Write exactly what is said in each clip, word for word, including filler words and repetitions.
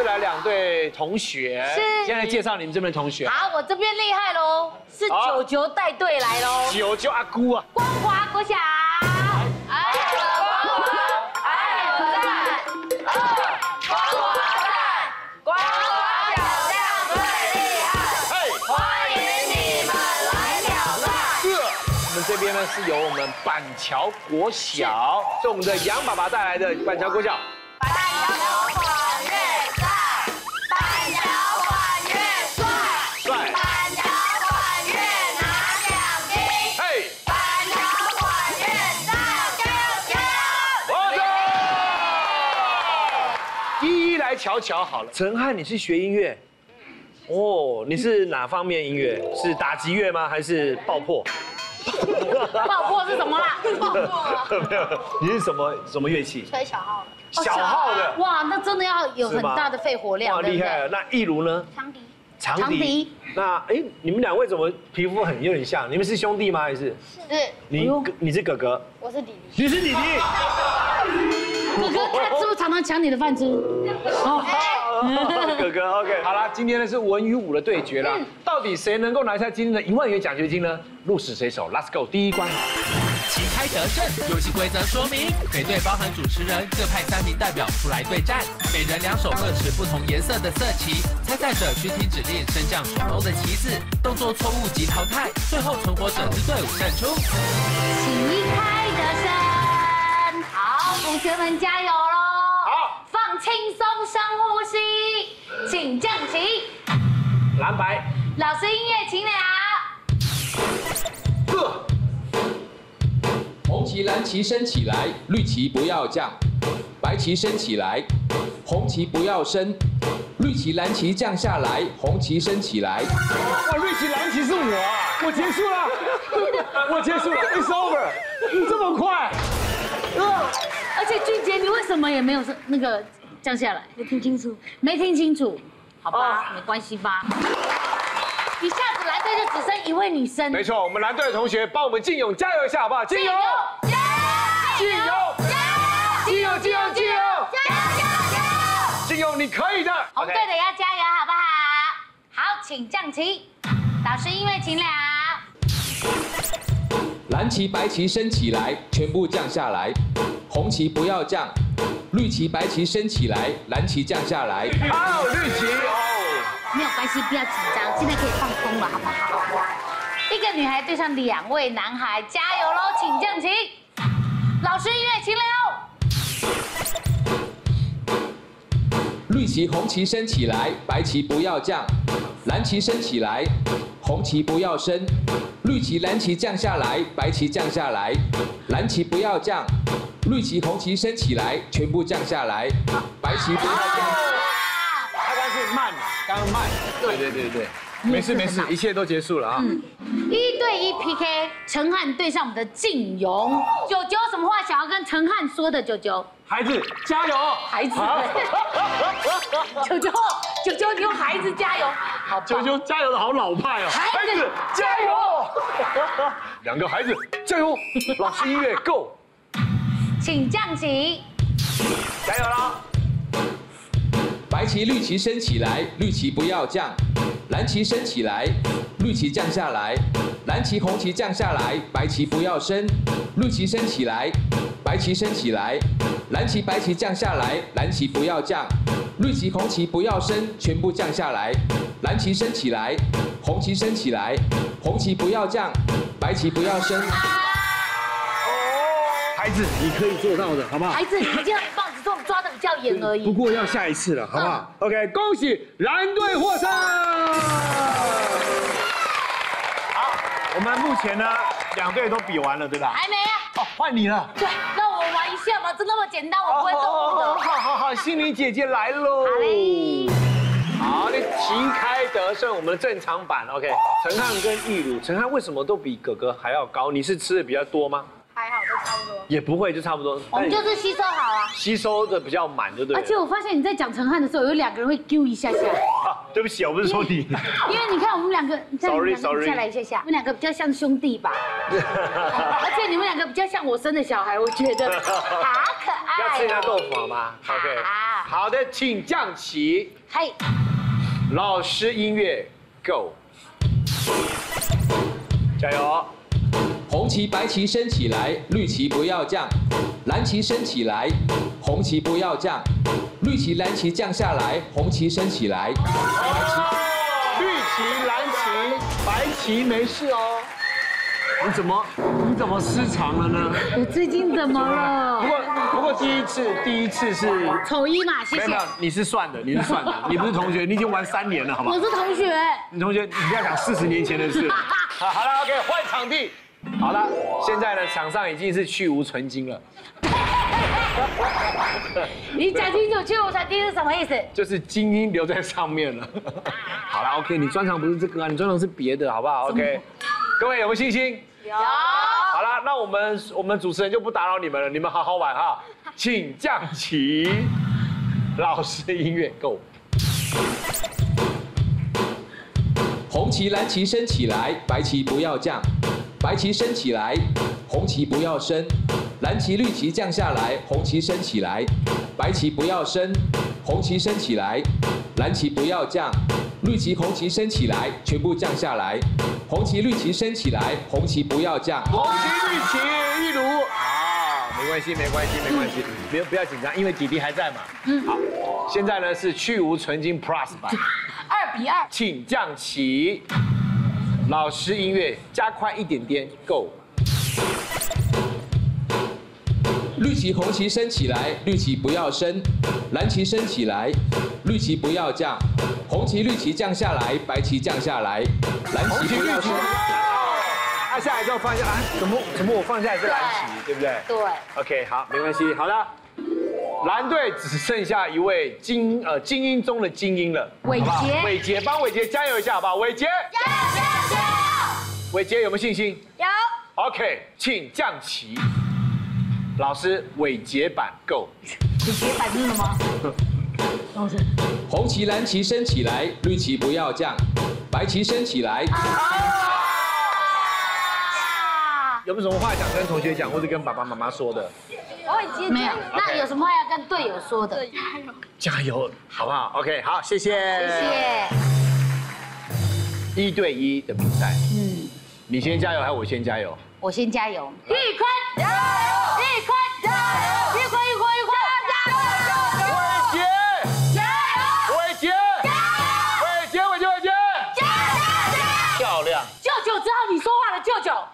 是来两对同学，现在介绍你们这边同学。好，我这边厉害喽，是九九带队来喽。九九阿姑啊，光华国小，哎，光华，哎，我赞，二，光华赞，光华小将最厉害，欢迎你们来挑战。是，我们这边呢是由我们板桥国小，是我们的杨爸爸带来的板桥国小。 瞧瞧好了，陈汉，你是学音乐，哦，你是哪方面音乐？是打击乐吗？还是爆破？爆破是什么啦？爆破。没有，你是什么什么乐器？吹小号的。小号的。哇，那真的要有很大的肺活量。哇，厉害了。那易如呢？长笛。长笛。那哎，你们两位怎么皮肤很有点像？你们是兄弟吗？还是？是。你你是哥哥。我是弟弟。你是弟弟。 哥哥，他是不是常常抢你的饭吃？哦，哥哥 ，OK， 好啦，今天呢是文与武的对决啦，到底谁能够拿下今天的一万元奖学金呢？鹿死谁手 ，Let's go， 第一关，旗开得胜。游戏规则说明，每队包含主持人，各派三名代表出来对战，每人两手各持不同颜色的色旗。参赛者需听指令，升降手中的旗子，动作错误即淘汰，最后存活者之队伍胜出。旗开得胜。 好，同学们加油喽！好，放轻松，深呼吸，请降旗。蓝白。老师，音乐请了。红旗、蓝旗升起来，绿旗不要降，白旗升起来，红旗不要升，绿旗、蓝旗降下来，红旗升起来。哇，绿旗、蓝旗是我、啊，我结束了，我结束了 ，It's over， 这么快。 而且俊杰，你为什么也没有那个降下来？没听清楚，没听清楚，好吧，没关系吧。一下子蓝队就只剩一位女生。没错，我们蓝队的同学帮我们靖勇加油一下，好不好？靖勇，靖勇，靖勇，靖勇，靖勇，加油，加油！靖勇，你可以的。红队的要加油，好不好？好，请降旗。老师，音乐请了。 蓝旗、白旗升起来，全部降下来。红旗不要降，绿旗、白旗升起来，蓝旗降下来。哦，绿旗哦，没有关系，不要紧张，现在可以放松了，好不好？一个女孩对上两位男孩，加油喽，请降旗。老师，音乐请了。绿旗、红旗升起来，白旗不要降，蓝旗升起来，红旗不要升。 绿旗、蓝旗降下来，白旗降下来，蓝旗不要降，绿旗、红旗升起来，全部降下来，白旗不要降。他刚是慢，刚慢。对对对对，没事没事，一切都结束了啊。嗯，一对一 P K， 陈汉对上我们的靖勇。九九有什么话想要跟陈汉说的？九九，孩子加油！孩子，九九九九，你用孩子加油。 九九加油的好老派哦！孩子加油！两个孩子加油！老师音乐 Go， 请降旗，加油啦！白旗、绿旗升起来，绿旗不要降；蓝旗升起来，绿旗降下来；蓝旗、红旗降下来，白旗不要升；绿旗升起来，白旗升起来；蓝旗、白旗降下来，蓝旗不要降；绿旗、红旗不要升，全部降下来。 蓝旗升起来，红旗升起来，红旗不要降，白旗不要升。孩子，你可以做到的，好不好？孩子，你这样棒子重抓的比较严而已。不过要下一次了，好不好 ？OK， 恭喜蓝队获胜。好，我们目前呢，两队都比完了，对吧？还没啊。哦，换你了。对，让我玩一下嘛，这那么简单，我不会动的。好好好，心灵姐姐来喽。好嘞。 好，那旗开得胜，我们的正常版 ，OK。陈汉跟易如，陈汉为什么都比哥哥还要高？你是吃的比较多吗？还好，都差不多。也不会，就差不多。我们就是吸收好啊，吸收的比较满，对不对？而且我发现你在讲陈汉的时候，有两个人会揪一下下。啊，对不起，我不是说你。因为你看我们两个，你看我们两个下来一下下，我们两个比较像兄弟吧。而且你们两个比较像我生的小孩，我觉得好可爱。要吃一下豆腐好吗？OK。好的，请降旗。嘿，老师，音乐 ，Go！ 加油！红旗、白旗升起来，绿旗不要降；蓝旗升起来，红旗不要降；绿旗、蓝旗降下来，红旗升起来。白旗、绿旗、蓝旗、白旗没事哦。 你怎么你怎么失常了呢？我最近怎么了？不过不过第一次第一次是统一嘛，谢谢。没有，你是算的，你是算的，你不是同学，你已经玩三年了，好吗？我是同学。你同学，你不要讲四十年前的事。好，好了 ，OK， 换场地。好了，现在呢，场上已经是去无存菁了。你讲清楚，去无存菁是什么意思？就是精英留在上面了。好了 ，OK， 你专长不是这个啊，你专长是别的，好不好 ？OK， 各位有没有信心？ 有。好了，那我们我们主持人就不打扰你们了，你们好好玩哈，请降旗。老师，音乐 Go。红旗、蓝旗升起来，白旗不要降；白旗升起来，红旗不要升；蓝旗、绿旗降下来，红旗升起来；白旗不要升，红旗升起来；蓝旗不要降。 绿旗、红旗升起来，全部降下来；红旗、绿旗升起来，红旗不要降。红旗、绿旗一如。啊，没关系，没关系，没关系，不要不要紧张，因为弟弟还在嘛。嗯。好，现在呢是去无存菁 Plus 版。二比二。请降旗。老师，音乐加快一点点 ，Go。绿旗、红旗升起来，绿旗不要升；蓝旗升起来，绿旗不要降。 红旗、绿旗降下来，白旗降下来，蓝旗不要升。啊，下来之后放下啊，怎么怎么我放下来是蓝旗，对不对？对。OK， 好，没关系。好了，蓝队只剩下一位精呃精英中的精英了，伟杰。伟杰，帮伟杰加油一下，好不好？伟杰，加油加油！伟杰有没有信心？有。OK， 请降旗。老师，伟杰版 Go。伟杰版是什么？ 红旗、蓝旗升起来，绿旗不要降；白旗升起来。有没有什么话想跟同学讲，或者跟爸爸妈妈说的？我已经没有。那有什么话要跟队友说的？加油！加油，好不好 ？OK， 好，谢谢。谢谢。一对一的比赛，嗯，你先加油还是我先加油？我先加油。玉坤，加油！玉坤，加油！玉坤，玉坤，玉坤。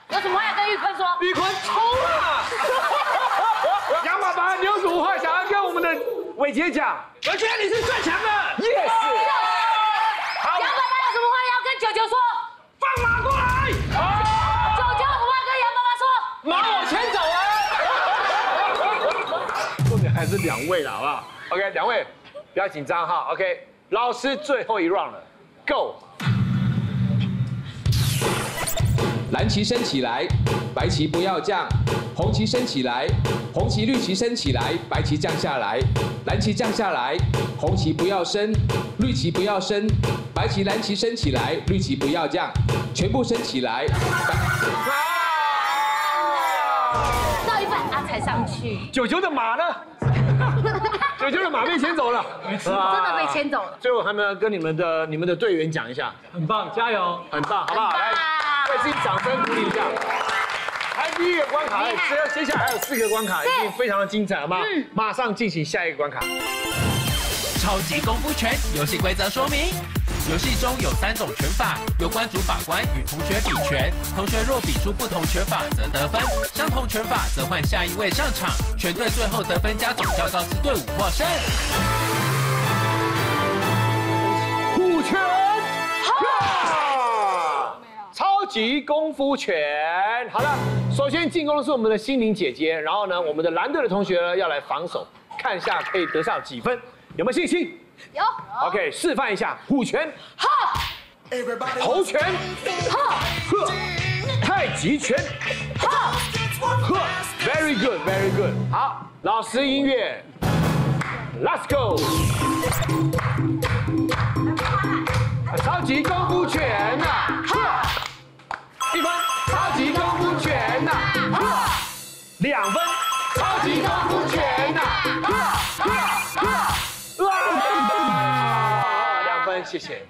有什么话要跟玉坤说？玉坤冲啊！杨爸爸，你有什么话想要跟我们的伟杰讲？我觉得你是最强的。Yes。好。杨爸爸有什么话要跟九九说？放马过来！九九有什么话跟杨爸爸说？马往前走啊！重点还是两位了，好不好 ？OK， 两位不要紧张哈。OK， 老师最后一 round 了 ，Go。 蓝旗升起来，白旗不要降；红旗升起来，红旗、绿旗升起来，白旗降下来；蓝旗降下来，红旗不要升，绿旗不要升；白旗、蓝旗升起来，绿旗不要降，全部升起来。到一半阿才上去。九九的马呢？九九的马被牵走了，真的被牵走了。最后还没有跟你们的你们的队员讲一下，很棒，加油，很棒，好不好？来。 再次掌声鼓励一下。还第一个关卡，接下来还有四个关卡，一定非常的精彩，好吗？嗯。马上进行下一个关卡。超级功夫拳游戏规则说明：游戏中有三种拳法，由关主法官与同学比拳，同学若比出不同拳法则得分，相同拳法则换下一位上场。全队最后得分加总较高之队伍获胜。虎拳。 超级功夫拳，好了，首先进攻的是我们的心灵姐姐，然后呢，我们的蓝队的同学呢要来防守，看一下可以得上几分，有没有信心？有。OK， 示范一下虎拳，哈，猴拳，哈，呵，太极拳，哈，呵 ，Very good， Very good。好，老师音乐 ，Let's go。超级功夫拳啊，哈。 一分，超级功夫拳呐！两分，超级功夫拳呐！分，谢谢。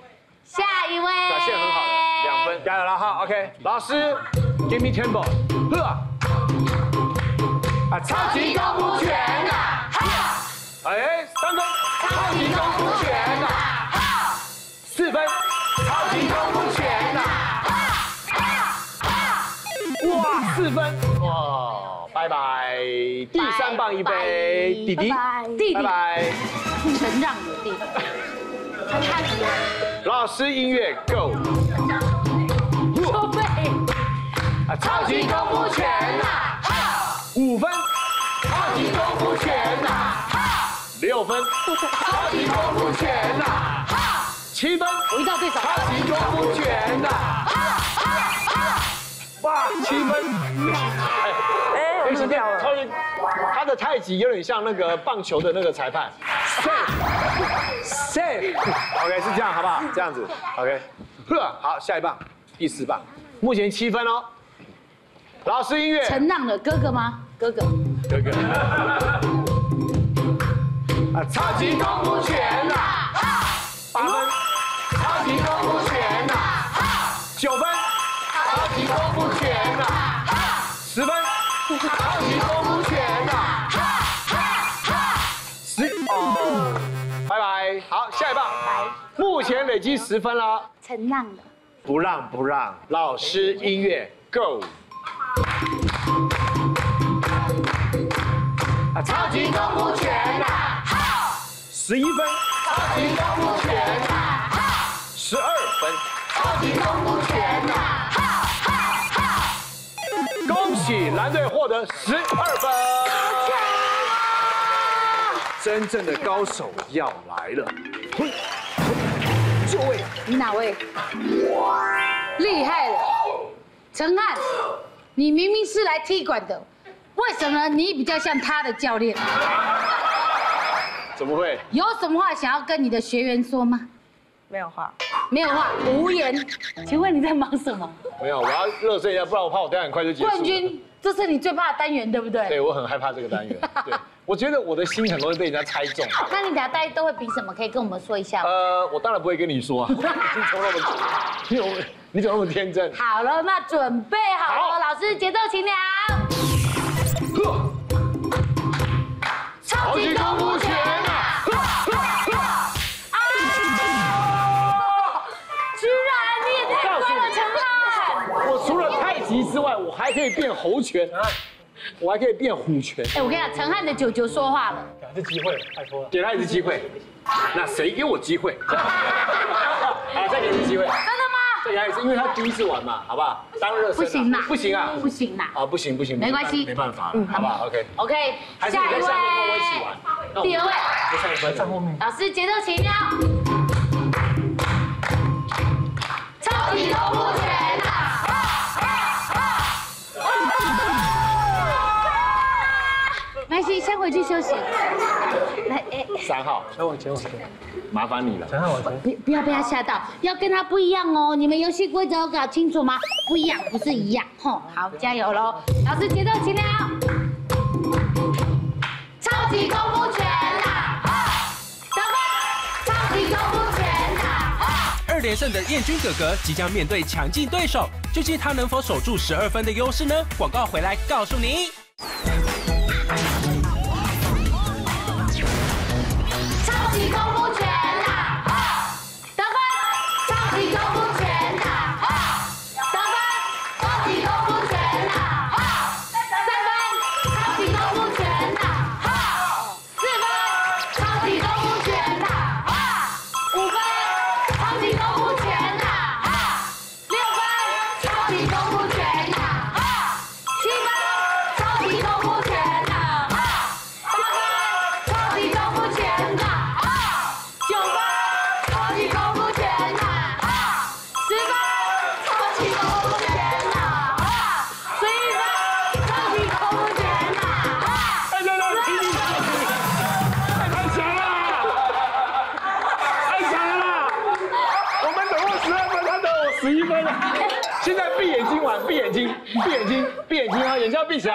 下一位，表现很好的，两分，加油了哈 ，OK。老师 ，Give me tempo， 呵，啊，超级功夫拳啊，好，哎，三分，超级功夫拳啊，好，四分，超级功夫拳啊，好，哇，四分，哇。 拜拜，第三棒一杯，弟弟，弟弟，拜拜，成长的弟弟，他看我。老师音乐 ，Go！ 超级功夫拳啊，五分，超级功夫拳啊，六分，超级功夫拳啊，七分，我一定要对手，超级功夫拳啊，哇，七分。 是这样的，他的太极有点像那个棒球的那个裁判 ，safe，safe，OK 是这样，好不好？这样子 ，OK， 呵，好，下一棒，第四棒，目前七分哦。老师音乐，陈浪的哥哥吗？哥哥，哥哥，啊，超级功夫拳啊，八分，超级功夫拳啊，九分，超级功夫拳啊，十分。 超级功夫拳啊！十，拜拜。好，下一棒。目前累积十分了。陈浪的。不让不让，老师音乐 ，Go！ 啊，超级功夫拳啊！十一分。超级功夫拳啊！十二分。超级功夫拳啊！ 恭喜蓝队获得十二分！真正的高手要来了！就位，你哪位？厉害了，陈汉，你明明是来踢馆的，为什么你比较像他的教练？怎么会？有什么话想要跟你的学员说吗？ 没有话，没有话，无言。请问你在忙什么？没有，我要热身一下，不然我怕我等下很快就结束。冠军，这是你最怕的单元，对不对？对，我很害怕这个单元。对，我觉得我的心很容易被人家猜中。那你等下大家都会比什么？可以跟我们说一下吗？呃，我当然不会跟你说啊，你怎么那么，你怎么那么天真？好了，那准备好了，老师节奏请了。超级功夫拳啊！ 之外，我还可以变猴拳，我还可以变虎拳。哎，我跟你讲，陈汉的九九说话了，给他一次机会，拜托，给他一次机会。那谁给我机会？好，再给你一次机会。真的吗？再给他一次，因为他第一次玩嘛，好不好？当热身。不行啦，不行啊，不行啦。啊，不行不行，没关系，没办法，嗯，好不好 ？OK。OK， 下一位。第二位。在后面。老师节奏起跳。超级功夫拳。 没事，先回去休息。来，哎，三号，那往前往前，麻烦你了。三号往前，不不要被他吓到，要跟他不一样哦。你们游戏规则要搞清楚吗？不一样，不是一样。吼，好，加油喽！老师节奏起了，超级功夫拳啊！得分，超级功夫拳啊！二连胜的彦均哥哥即将面对强劲对手，究竟他能否守住十二分的优势呢？广告回来告诉你。 闭眼睛，闭眼睛啊！眼睛要闭起来。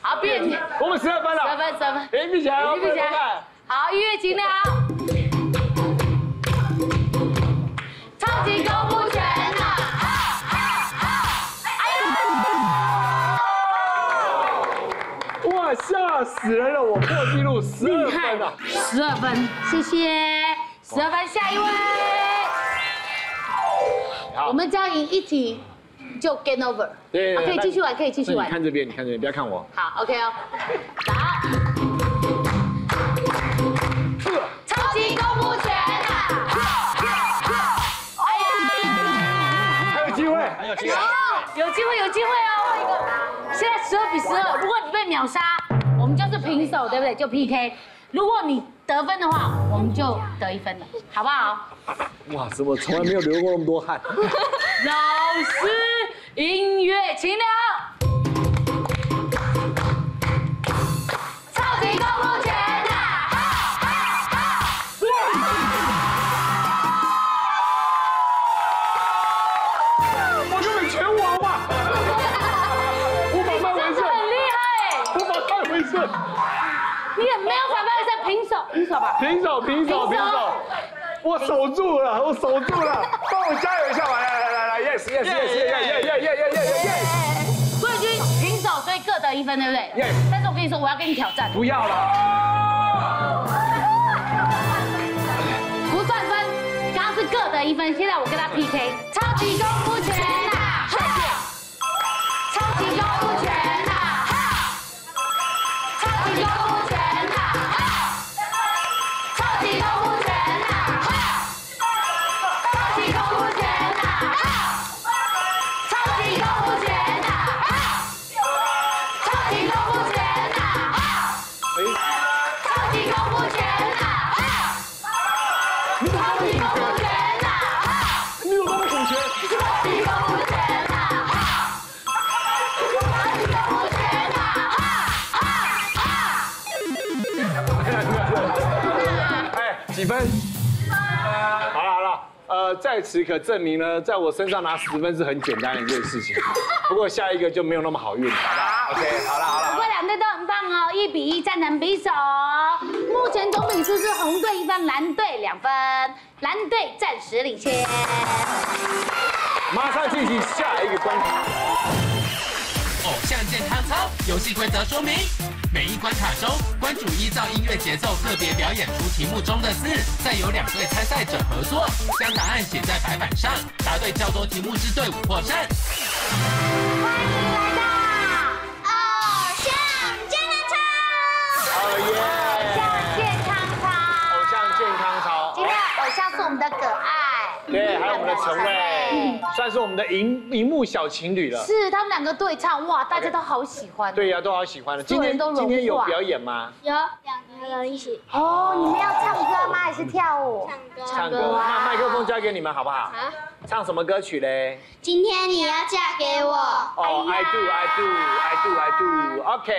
好，闭眼睛。我们十二分了。十分，十分。眼睛闭起来，闭起来。好，音乐起来。死人了，我破纪录十二分啊！十二分，谢谢，十二分，下一位。我们将赢一题就 game over。对，可以继续玩，可以继续玩。你看这边，你看这边，不要看我。好 ，OK 哦。好。超级功夫拳啊！还有机会，还有机会，有机会，有机会哦！现在十二比十二，如果你被秒杀，我们就是平手，对不对？就 P K。如果你得分的话，我们就得一分了，好不好？哇，怎么从来没有流过那么多汗？老师，音乐请了。超级功夫拳啊！我根本拳王嘛！我把麦回顺，很厉害哎！我把麦回顺，你也没有把麦回顺，平手，平手吧？平手，平手，平手。 我守住了，我守住了，帮我加油一下吧！来来来来 ，yes yes yes yes yes yes yes yes！ 冠军平手，所以各得一分，对不对 ？Yes。但是我跟你说，我要跟你挑战。不要了。不算分，刚刚是各得一分，现在我跟他 P K。超级功夫拳啊！超级功夫拳啊！超级功夫拳啊！超级功夫。 几分？好了好了，呃，在此可证明呢，在我身上拿十分是很简单的一件事情。不过下一个就没有那么好运了，好吧 ？OK， 好了好了。不过两队都很棒哦，一比一战成比手。目前总比数是红队一分，蓝队两分，蓝队暂时领先。马上进行下一个关卡。偶像健康操游戏规则说明。 每一关卡中，关主依照音乐节奏个别表演出题目中的字，再由两队参赛者合作，将答案写在白板上。答对较多题目之队伍获胜。欢迎来到偶像健康操！哦耶！偶像健康操！偶像健康操！今天偶像是我们的可爱，对，还有我们的陈蔚，算是我们的荧荧幕小情侣了。是，他们两个对唱，哇，大家都好喜欢。对呀，都好喜欢的。今天今天有表演吗？有，两个人一起。哦，你们要唱歌吗？还是跳舞？唱歌。唱歌。那麦克风交给你们好不好？好。唱什么歌曲嘞？今天你要嫁给我。哦 ，I do, I do, I do, I do. OK,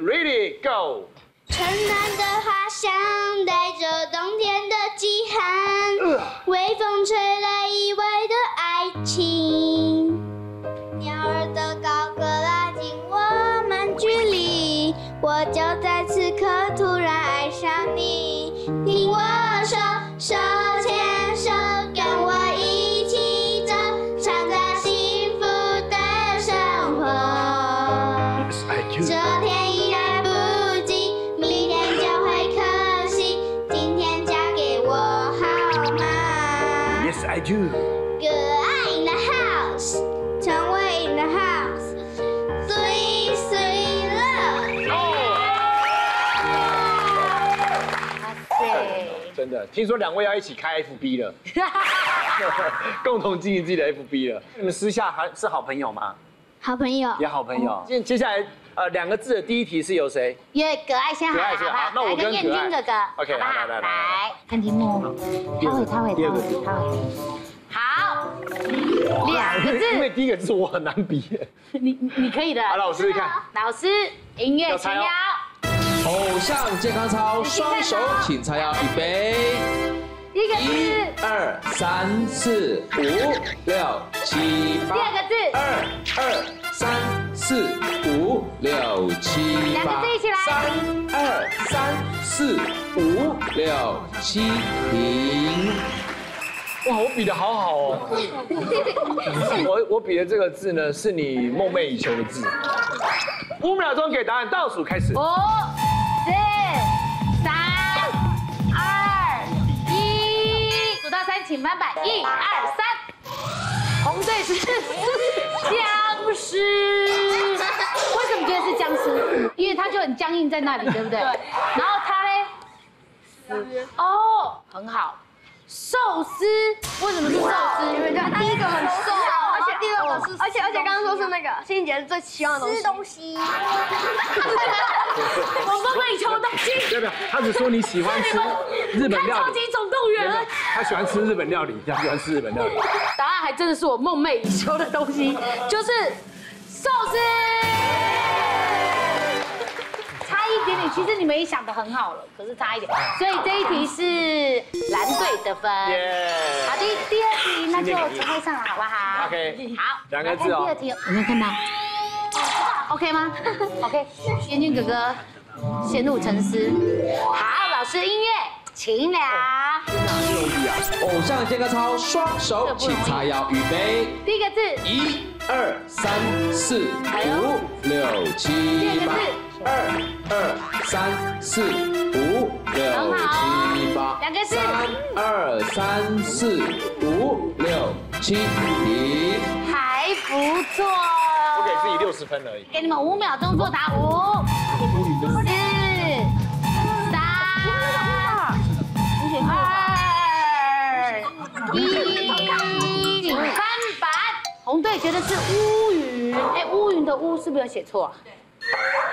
ready, go. 春暖的花香带着冬天的饥寒，微风吹来意外的爱情。鸟儿的高歌拉近我们距离，我就在此刻突然爱上你。听我手手牵手，跟我一起走，创造幸福的生活。这天。 I do. Girl in the house, Changwei in the house. Sweet, sweet love. Oh. 真的，听说两位要一起开 F B 了，共同经营自己的 F B 了。你们私下还是好朋友吗？好朋友，也好朋友。接接下来，呃，两个字的第一题是由谁？耶，葛爱先，葛爱先，好，那我跟彦均哥哥 ，OK， 来来来。 看题目，他会，他会，他会，他会。好，两个字。因为第一个字我很难比。你你可以的。好，老师看。老师，音乐请摇。偶像健康操，双手请叉腰，预备。一个字。一二三四五六七八。第二个字。二二三四五六七八。两个字一起来。三二三。 四五六七零，哇，我比的好好哦！我我比的这个字呢，是你梦寐以求的字。五秒钟给答案，倒数开始。哦。满百，一二三。红队是僵尸，为什么觉得是僵尸？因为他就很僵硬在那里，对不对？对。然后他嘞，死哦，很好。寿司为什么是寿司？因为他第一个很瘦，而且第二个是，而且而且刚刚说是那个心怡姐最期望的东西。吃东西。我不会求东西。对不对？他只说你喜欢吃日本料理。超级总动员。他喜欢吃日本料理，他喜欢吃日本料理。答案还真的是我梦寐以求的东西，就是寿司。差一点点，其实你们也想得很好了，可是差一点，所以这一题是蓝队的分。好的，第二题那就指挥上了，好不好 ？OK。好，两个字哦。第二题，你能看到 ？OK 吗 ？OK。彦均哥哥陷入沉思。好，老师音乐，请了。偶像健康操，双手请叉腰，预备。第一个字。一二三四五六七八。二二三四五六七八，两个是二三四五六七，还不错。我给自己六十分而已。给你们五秒钟作答，五、四、三、二、一，领翻版。红队觉得是乌云，哎，乌云的乌是不是有写错啊？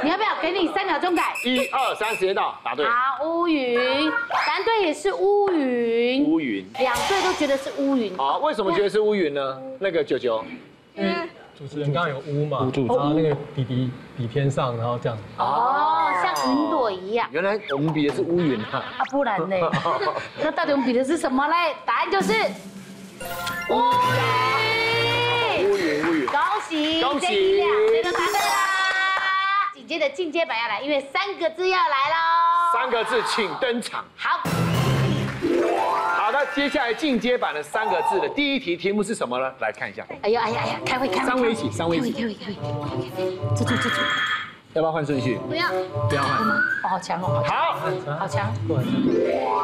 你要不要给你三秒钟改？一二三，时间到，答对。好，乌云，蓝队也是乌云。乌云，两队都觉得是乌云。好，为什么觉得是乌云呢？那个九九，嗯，主持人刚刚有乌嘛，然后那个比比比偏上，然后这样。哦，像云朵一样。原来我们比的是乌云啊。啊，不然呢？那到底我们比的是什么嘞？答案就是乌云。乌云，乌云。恭喜，恭喜，谁能答对啦？ 接着进阶版要来，因为三个字要来喽。三个字，请登场。好。好的，接下来进阶版的三个字的第一题题目是什么呢？来看一下。哎呦哎呀哎呀，开会开会。三位一起，三位一起。开会开会开会。这这这这。要不要换顺序？不要。不要换。哦，好强哦。好。好强。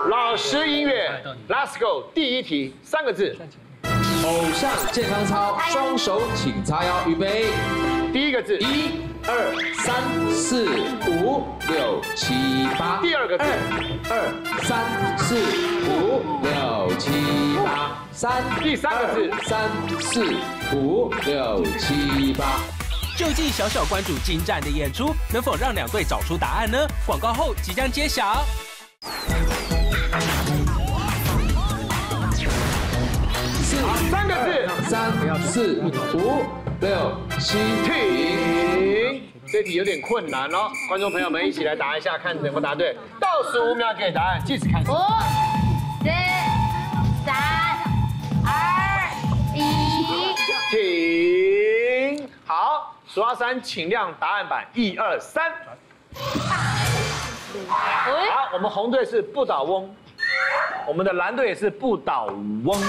老师音乐 ，Let's go。第一题，三个字。偶像健康操，双手请叉腰，预备。第一个字。一。 二三四五六七八，第二个字。二三四五六七八，三。第三个字。三四五六七八。究竟小小关主精湛的演出，能否让两队找出答案呢？广告后即将揭晓。 三个字，三四五六七，停！这题有点困难哦，观众朋友们一起来答一下，看能否答对。倒数五秒给答案，计时开始。五、四、三、二、一，停！好，数到三，请亮答案板，一二三。好，我们红队是不倒翁。 我们的蓝队也是不倒翁，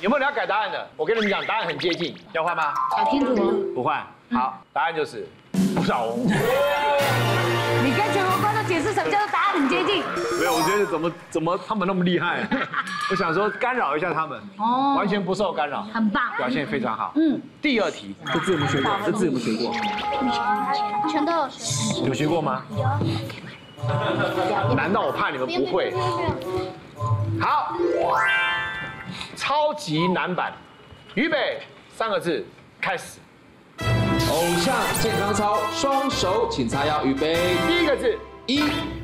有没有人要改答案的？我跟你们讲，答案很接近，要换吗？想清楚吗？不换。好，答案就是不倒翁。你跟全国观众解释什么叫做答案很接近？没有，我觉得怎么怎么他们那么厉害，我想说干扰一下他们，哦，完全不受干扰，很棒，表现非常好。嗯，第二题，这字有没有学过？这字有没有学过？全都有学。有学过吗？有。 难道我怕你们不会？好，超级难版，预备，三个字，开始。偶像健康操，双手请叉腰，预备。第一个字，一、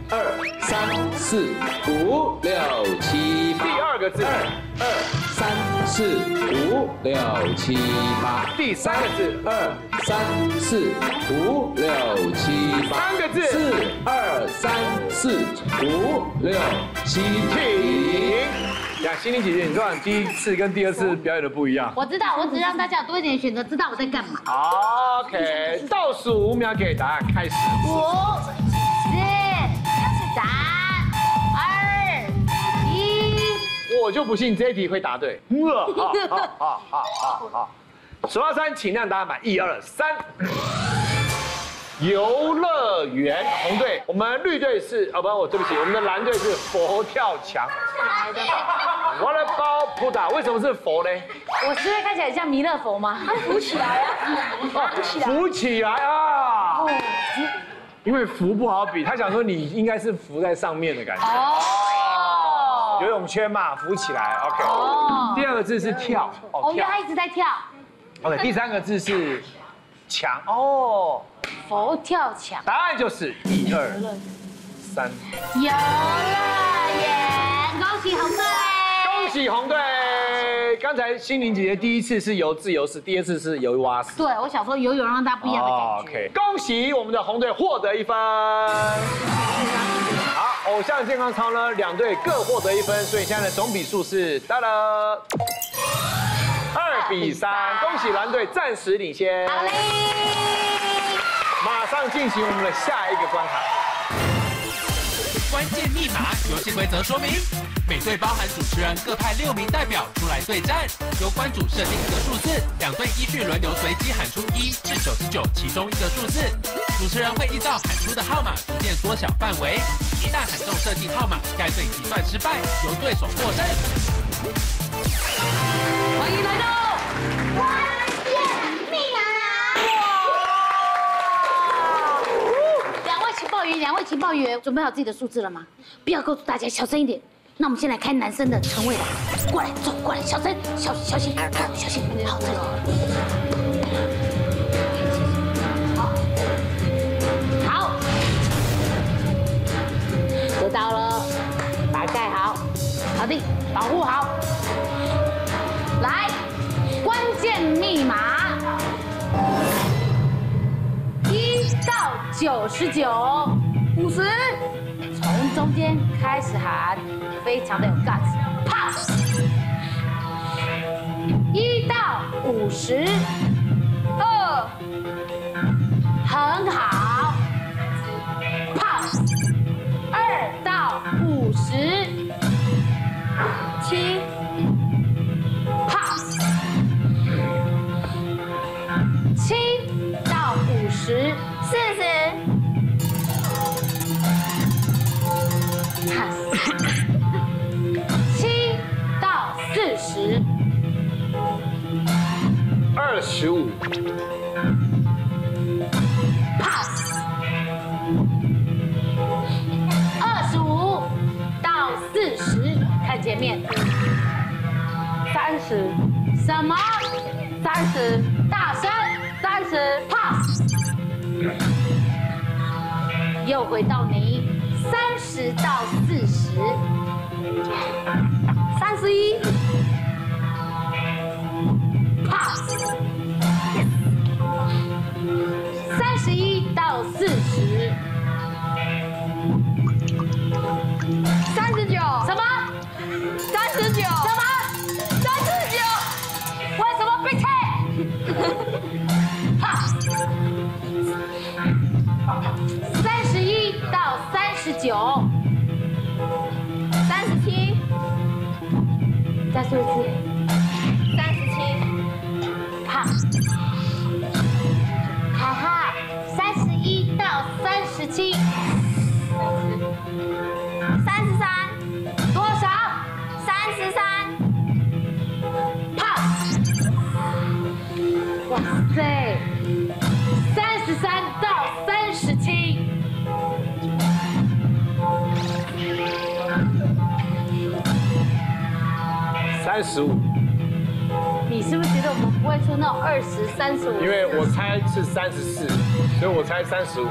二、三、四、五、六、七、八。第二个字，二、二、三、四、五、六、七、八。第三个字，二、三、四、五、六、七、八。三个字，四、二、三、四、五、六、七。停。 呀，心怡姐姐，你说第一次跟第二次表演的不一样。我知道，我只让大家多一点选择，知道我在干嘛。OK， 倒数五秒给答案，开始。五、四、三、二、一。我就不信这一题会答对。好好好好好，数到三，请亮答案板，一二三。游乐园。红队，我们绿队是哦不，我对不起，我们的蓝队是佛跳墙。来的。我来包扑打，为什么是佛呢？我是因为看起来像弥勒佛吗？它浮起来啊，浮起来，浮起来啊！因为浮不好比，他想说你应该是浮在上面的感觉。哦。游泳圈嘛，浮起来 ，OK。哦。第二个字是跳，哦，因为他一直在跳。 OK， 第三个字是墙哦，佛跳墙，答案就是一二三，游乐园，恭喜红队，恭喜红队。刚才心灵姐姐第一次是游自由式，第二次是游蛙式。对，我想说游泳让大家不一样的感觉。OK， 恭喜我们的红队获得一分。好，偶像健康操呢，两队各获得一分，所以现在的总比数是哒啦。 二比三，恭喜蓝队暂时领先。好嘞，马上进行我们的下一个关卡。关键密码游戏规则说明：每队包含主持人各派六名代表出来对战，由关主设定一个数字，两队依序轮流随机喊出一至九十九其中一个数字。主持人会依照喊出的号码逐渐缩小范围，一旦喊中设定号码，该队计算失败，由对手获胜。 欢迎来到关键密码！两位情报员，两位情报员，准备好自己的数字了吗？不要告诉大家，小声一点。那我们先来开男生的称谓吧。过来，走过来，小声，小小心，小心。好，这里。好，好，得到了，把它盖好，好的，保护好。 来，关键密码一到九十九，五十，从中间开始喊，非常的有 guts， 啪！一到五十二，很好，啪！二到五十七。 十四十，七到四十，二十五 ，pass， 二十五到四十，看前面，三十，什么？三十，大声，三十 ，pass。 又回到你，三十到四十，三十一 ，pass， 三十一到四十，三十九，什么？三十九，什么？三十九，为什么被退 ？pass。 三十一到三十九，三十七，再说一次，三十七，好，哈哈，三十一到三十七，三十三，多少？三十三，好，哇塞，三十三到。 十七，三十五。你是不是觉得我们不会出那种二十、三十五？因为我猜是三十四，所以我猜三十五。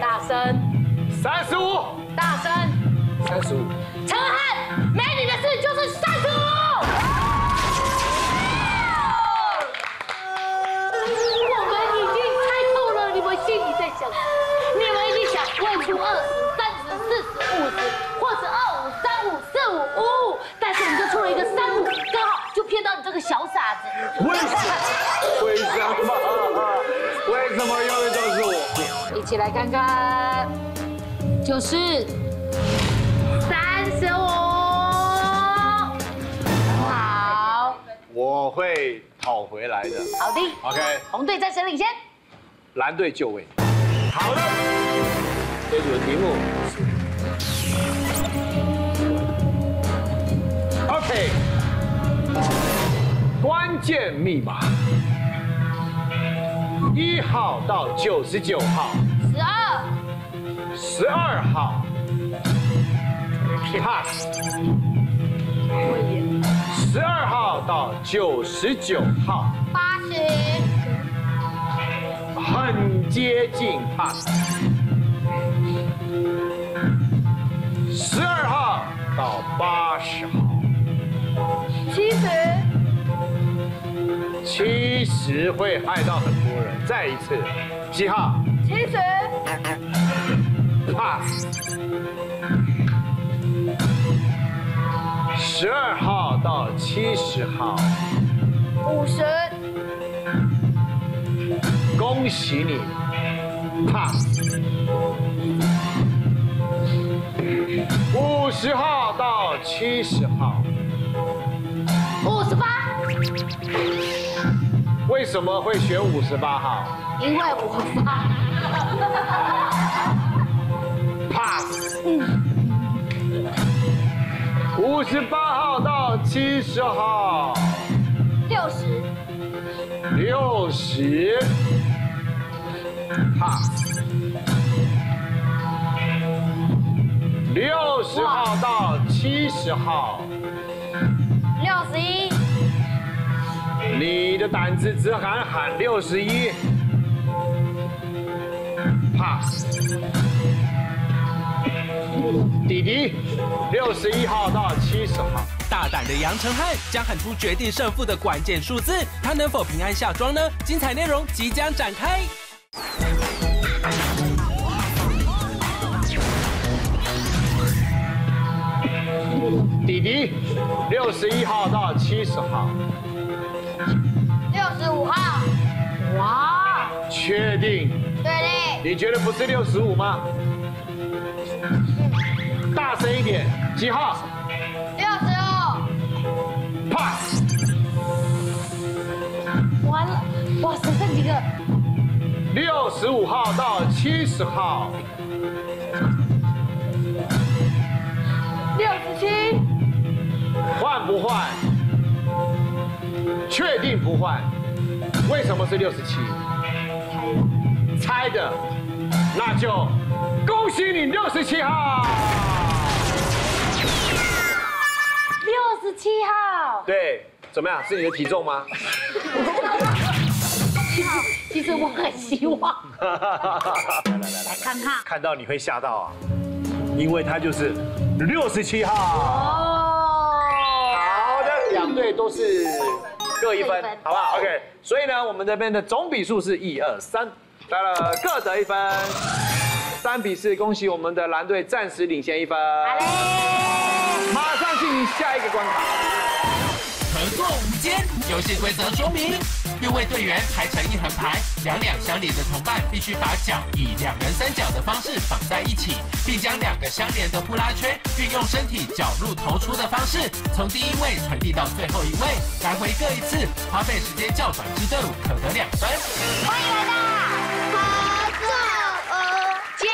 大声。三十五。大声。三十五。陈汉，没你的事就是三十五。 你们一定想问出二十、三十、四十、五十，或者二五、三五、四五、五五，但是你就出了一个三五，刚好就骗到你这个小傻子。为什么？为什么？为什么永远都是我？一起来看看，就是三十五。好，我会讨回来的。好的。OK。红队暂时领先，蓝队就位。 好，好的，这组的题目是 OK， 关键密码，一号到九十九号，十二，十二号 ，pass， 十二号到九十九号，八十。 很接近 pass， 十二号到八十号，七十，七十会害到很多人。再一次，几号？七十 ，pass， 十二号到七十号，五十。 恭喜你 ，pass。五十号到七十号，五十八。为什么会选五十八号？因为我发。pass。五十八号到七十号，六十。六十。 pass， 六十号到七十号，六十一。你的胆子只敢喊六十一 ，pass。弟弟，六十一号到七十号。 大胆的杨承翰将喊出决定胜负的关键数字，他能否平安下庄呢？精彩内容即将展开。 弟弟，六十一号到七十号，六十五号，哇，确定？确定。你觉得不是六十五吗？大声一点，几号？六十五 ，pass。完了，哇，只剩几个？六十五号到七十号。 六十七，换不换？确定不换？为什么是六十七？猜的，那就恭喜你六十七号。六十七号。对，怎么样？是你的体重吗？其实我很希望。来来来，看看，看到你会吓到啊，因为它就是。 六十七号，好的，两队都是各一分，好不好 ？OK， 所以呢，我们这边的总比数是一二三，来了各得一分，三比四，恭喜我们的蓝队暂时领先一分。好嘞，马上进行下一个关卡。合作无间，游戏规则说明：六位队员排成一横排，两两相连的同伴必须把脚以两人三角的方式绑在一起。 并将两个相连的呼啦圈运用身体绞入投出的方式，从第一位传递到最后一位，来回各一次，花费时间较短之队伍可得两分。欢迎来到合作无间。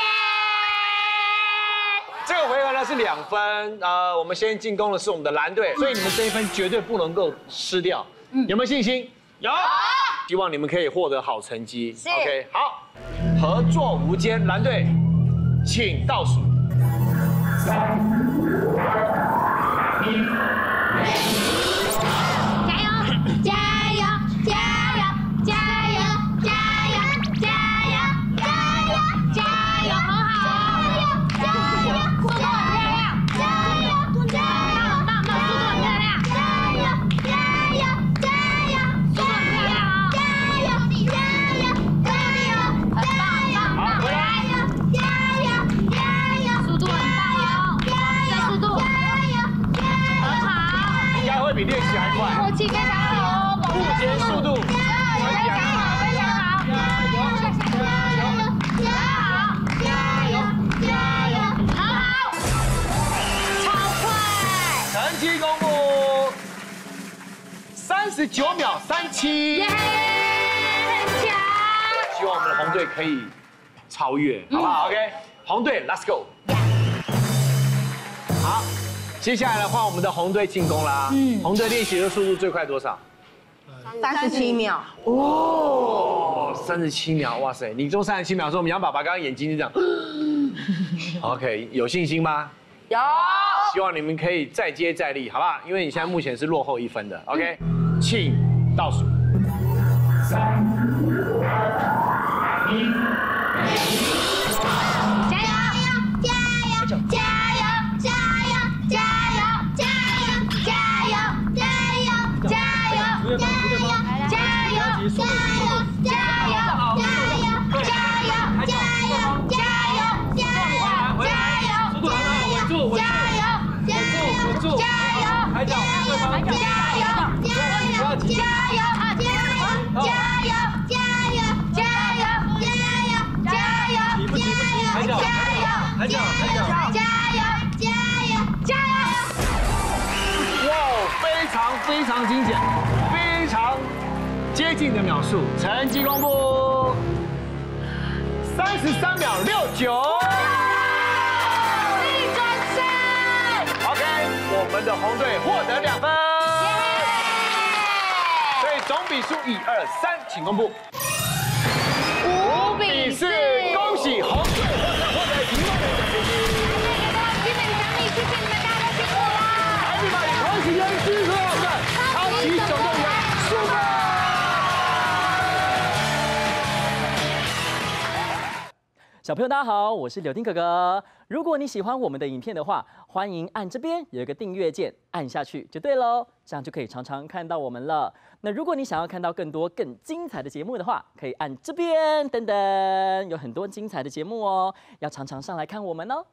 这个回合呢是两分，呃，我们先进攻的是我们的蓝队，所以你们这一分绝对不能够失掉。嗯，有没有信心？有。希望你们可以获得好成绩。OK， 好，合作无间，蓝队。 请倒数。三、一，加油！加油！加油！加油！加油！加油！加油！加油！很好！加油！速度很漂亮！加油！加油！棒棒！速度很漂亮！加油！加油！加油！速度很漂亮！加油！加油！加油！很棒！棒棒！ 比练习还快，默契非常好，步节速度非常好，非常好，加油，加油，加油，好，超快！成绩公布，三十九秒三七，耶，很强！希望我们的红队可以。超越，好不好 ？OK， 红队 ，Let's go。好，接下来的话，我们的红队进攻啦。嗯，红队练习的速度最快多少？三十七秒。哦，三十七秒，哇塞！你做三十七秒的时候，我们杨爸爸刚刚眼睛就这样。OK， 有信心吗？有。希望你们可以再接再厉，好不好？因为你现在目前是落后一分的。OK， 请倒数。 非常精简，非常接近的秒数，成绩公布，三十三秒六九，努力转身。OK， 我们的红队获得两分，所以总比数一二三，请公布，五比四，恭喜红队获得获得一万元奖金。给大家基本奖励，谢谢你们大家辛苦啦！来，你们恭喜恭喜！ 一九六元，输了！小朋友，大家好，我是柳丁哥哥。如果你喜欢我们的影片的话，欢迎按这边有一个订阅键，按下去就对喽，这样就可以常常看到我们了。那如果你想要看到更多更精彩的节目的话，可以按这边，等等，有很多精彩的节目哦，要常常上来看我们哦。